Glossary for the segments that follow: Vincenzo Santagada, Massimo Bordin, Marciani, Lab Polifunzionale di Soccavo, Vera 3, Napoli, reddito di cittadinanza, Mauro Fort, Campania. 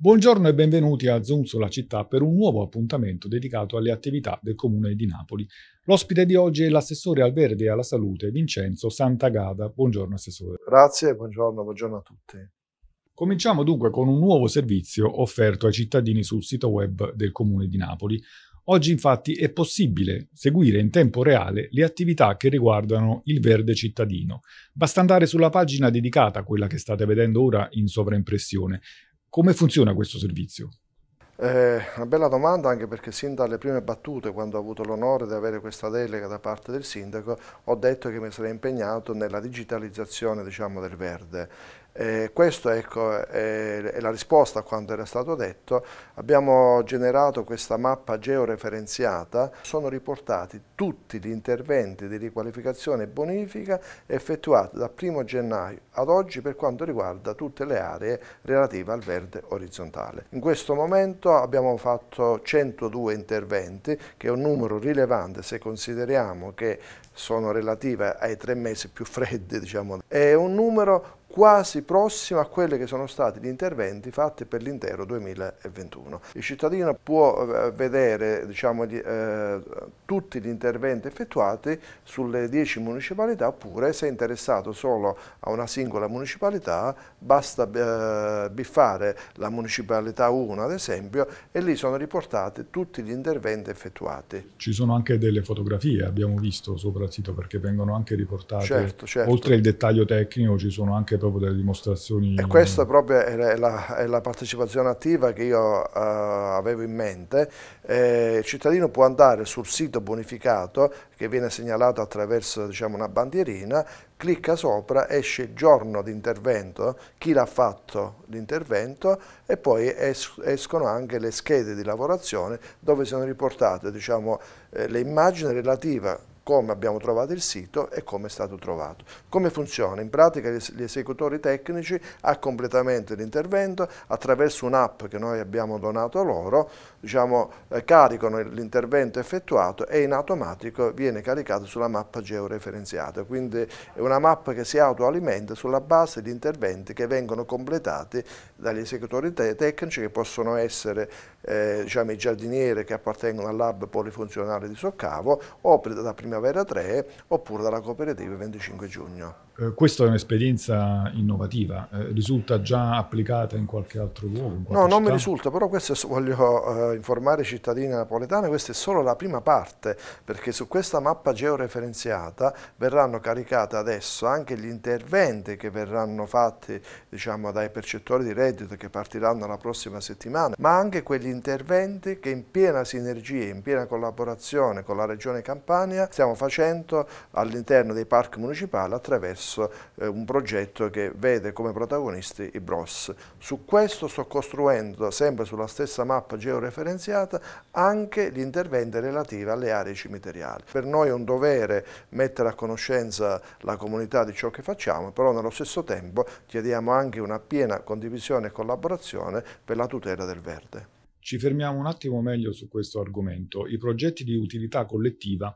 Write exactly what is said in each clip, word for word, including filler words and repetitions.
Buongiorno e benvenuti a Zoom sulla città per un nuovo appuntamento dedicato alle attività del Comune di Napoli. L'ospite di oggi è l'assessore al verde e alla salute Vincenzo Santagada. Buongiorno assessore. Grazie, buongiorno, buongiorno a tutti. Cominciamo dunque con un nuovo servizio offerto ai cittadini sul sito web del Comune di Napoli. Oggi infatti è possibile seguire in tempo reale le attività che riguardano il verde cittadino. Basta andare sulla pagina dedicata a quella che state vedendo ora in sovraimpressione. Come funziona questo servizio? Eh, una bella domanda, anche perché sin dalle prime battute, quando ho avuto l'onore di avere questa delega da parte del sindaco, ho detto che mi sarei impegnato nella digitalizzazione, diciamo, del verde. Eh, Questa ecco, è, è la risposta a quanto era stato detto. Abbiamo generato questa mappa georeferenziata, sono riportati tutti gli interventi di riqualificazione e bonifica effettuati dal primo gennaio ad oggi per quanto riguarda tutte le aree relative al verde orizzontale. In questo momento abbiamo fatto centodue interventi, che è un numero rilevante se consideriamo che sono relative ai tre mesi più freddi, diciamo. È un numero quasi prossimo a quelli che sono stati gli interventi fatti per l'intero duemilaventuno. Il cittadino può vedere, diciamo, gli, eh, tutti gli interventi effettuati sulle dieci municipalità, oppure, se è interessato solo a una singola municipalità, basta eh, biffare la municipalità uno ad esempio, e lì sono riportati tutti gli interventi effettuati. Ci sono anche delle fotografie, abbiamo visto sopra il sito, perché vengono anche riportate, certo, certo. Oltre il dettaglio tecnico ci sono anche proprio delle dimostrazioni. E questa proprio è la, è la partecipazione attiva che io uh, avevo in mente. Eh, il cittadino può andare sul sito bonificato, che viene segnalato attraverso, diciamo, una bandierina, clicca sopra, esce il giorno di intervento, chi l'ha fatto l'intervento, e poi es escono anche le schede di lavorazione dove sono riportate, diciamo, eh, le immagini relative come abbiamo trovato il sito e come è stato trovato. Come funziona? In pratica gli esecutori tecnici, a completamento dell'intervento, attraverso un'app che noi abbiamo donato loro, diciamo, eh, caricano l'intervento effettuato e in automatico viene caricato sulla mappa georeferenziata. Quindi è una mappa che si autoalimenta sulla base di interventi che vengono completati dagli esecutori te tecnici, che possono essere eh, diciamo, i giardinieri che appartengono al Lab Polifunzionale di Soccavo, o da prima Vera tre, oppure dalla cooperativa venticinque giugno. Eh, questa è un'esperienza innovativa, eh, risulta già applicata in qualche altro luogo? In qualche no, città? Non mi risulta, però questo voglio eh, informare i cittadini napoletani, questa è solo la prima parte, perché su questa mappa georeferenziata verranno caricate adesso anche gli interventi che verranno fatti, diciamo, dai percettori di reddito, che partiranno la prossima settimana, ma anche quegli interventi che in piena sinergia, in piena collaborazione con la Regione Campania stiamo facendo all'interno dei parchi municipali attraverso eh, un progetto che vede come protagonisti i B R O S. Su questo sto costruendo, sempre sulla stessa mappa georeferenziata, anche gli interventi relativi alle aree cimiteriali. Per noi è un dovere mettere a conoscenza la comunità di ciò che facciamo, però nello stesso tempo chiediamo anche una piena condivisione e collaborazione per la tutela del verde. Ci fermiamo un attimo meglio su questo argomento. I progetti di utilità collettiva,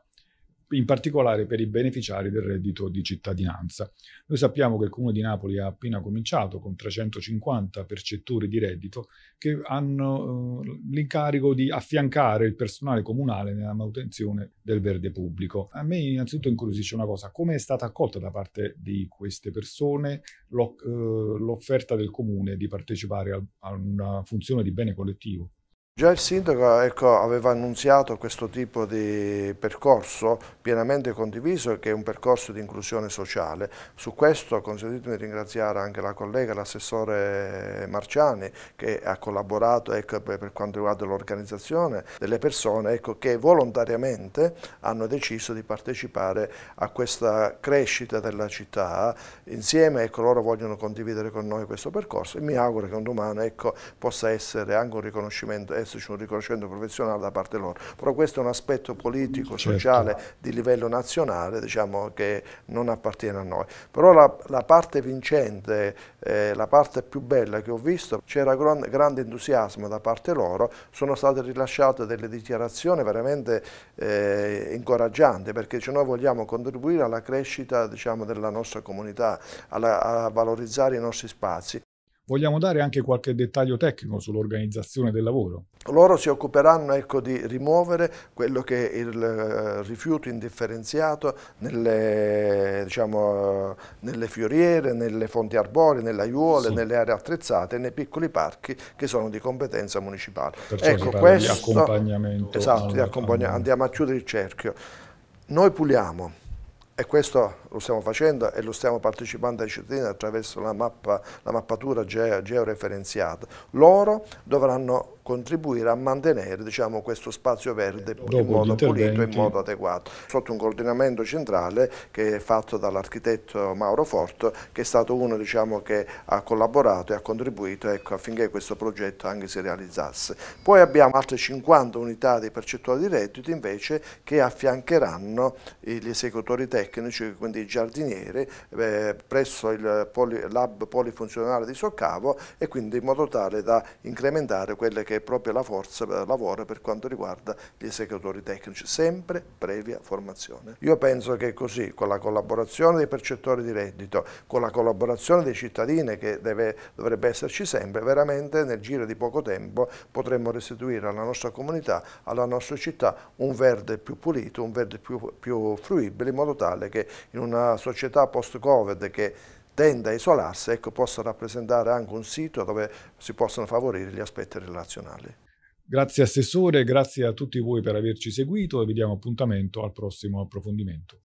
in particolare per i beneficiari del reddito di cittadinanza. Noi sappiamo che il Comune di Napoli ha appena cominciato con trecentocinquanta percettori di reddito che hanno eh, l'incarico di affiancare il personale comunale nella manutenzione del verde pubblico. A me innanzitutto incuriosisce una cosa: come è stata accolta da parte di queste persone l'offerta eh, del Comune di partecipare a, a una funzione di bene collettivo? Già il sindaco, ecco, aveva annunziato questo tipo di percorso pienamente condiviso, che è un percorso di inclusione sociale. Su questo consentitemi di ringraziare anche la collega, l'assessore Marciani, che ha collaborato, ecco, per quanto riguarda l'organizzazione delle persone, ecco, che volontariamente hanno deciso di partecipare a questa crescita della città. Insieme, ecco, loro vogliono condividere con noi questo percorso, e mi auguro che un domani, ecco, possa essere anche un riconoscimento, esserci un riconoscimento professionale da parte loro. Però questo è un aspetto politico, certo, sociale di livello nazionale, diciamo, che non appartiene a noi. Però la, la parte vincente, eh, la parte più bella che ho visto, c'era gran, grande entusiasmo da parte loro, sono state rilasciate delle dichiarazioni veramente eh, incoraggianti, perché, cioè, noi vogliamo contribuire alla crescita, diciamo, della nostra comunità, alla, a valorizzare i nostri spazi. Vogliamo dare anche qualche dettaglio tecnico sull'organizzazione del lavoro? Loro si occuperanno ecco, di rimuovere quello che è il rifiuto indifferenziato nelle, diciamo, nelle fioriere, nelle fonti arboree, nelle aiuole, sì. nelle aree attrezzate, nei piccoli parchi che sono di competenza municipale. Perciò ecco, questo, di accompagnamento. Esatto, di accompagnamento. Andiamo a chiudere il cerchio. Noi puliamo. E questo lo stiamo facendo e lo stiamo partecipando ai cittadini attraverso la, mappa, la mappatura ge georeferenziata. Loro dovranno contribuire a mantenere diciamo, questo spazio verde in modo pulito e in modo adeguato, sotto un coordinamento centrale che è fatto dall'architetto Mauro Fort, che è stato uno diciamo, che ha collaborato e ha contribuito ecco, affinché questo progetto anche si realizzasse. Poi abbiamo altre cinquanta unità di percettuali di reddito invece che affiancheranno gli esecutori tecnici, quindi i giardinieri, eh, presso il poli, Lab Polifunzionale di Soccavo, e quindi in modo tale da incrementare quelle che è proprio la forza lavoro per quanto riguarda gli esecutori tecnici, sempre previa formazione. Io penso che così, con la collaborazione dei percettori di reddito, con la collaborazione dei cittadini che deve, dovrebbe esserci sempre, veramente nel giro di poco tempo potremmo restituire alla nostra comunità, alla nostra città un verde più pulito, un verde più, più fruibile, in modo tale che in una società post-Covid che tende a isolarsi, ecco, possa rappresentare anche un sito dove si possono favorire gli aspetti relazionali. Grazie Assessore, grazie a tutti voi per averci seguito e vi diamo appuntamento al prossimo approfondimento.